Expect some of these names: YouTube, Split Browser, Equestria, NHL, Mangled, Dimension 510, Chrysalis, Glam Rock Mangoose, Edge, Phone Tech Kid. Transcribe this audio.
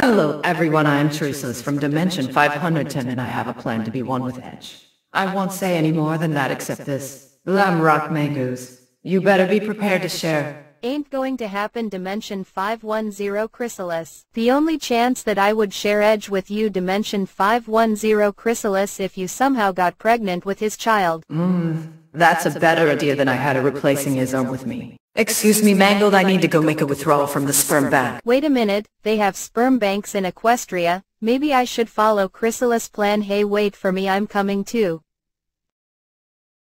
Hello everyone, I am Chrysalis from Dimension 510 and I have a plan to be one with Edge. I won't say any more than that except this. Glam Rock Mangoose, you better be prepared to share. Ain't going to happen, Dimension 510 Chrysalis. The only chance that I would share Edge with you, Dimension 510 Chrysalis, if you somehow got pregnant with his child. That's a better idea than I had of replacing his own with me. Excuse me, Mangled, I need to go make a withdrawal from the sperm bank. Wait a minute, they have sperm banks in Equestria. Maybe I should follow Chrysalis' plan. Hey, wait for me, I'm coming too.